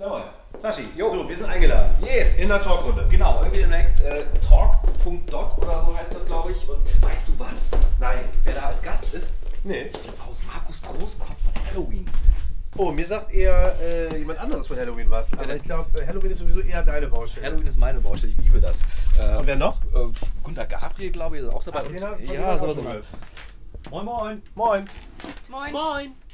So, Saschi, so, wir sind eingeladen. Yes. In der Talkrunde. Genau, irgendwie demnächst talk.doc oder so heißt das, glaube ich. Und weißt du was? Nein. Wer da als Gast ist? Nee. Ich bin aus Markus Großkopf von Halloween. Oh, mir sagt eher jemand anderes von Halloween was. Aber ich glaube, Halloween ist sowieso eher deine Baustelle. Halloween ist meine Baustelle, ich liebe das. Und wer noch? Gunter Gabriel, glaube ich, ist auch dabei. Ah, ja, so. Moin, moin. Moin. Moin. Moin.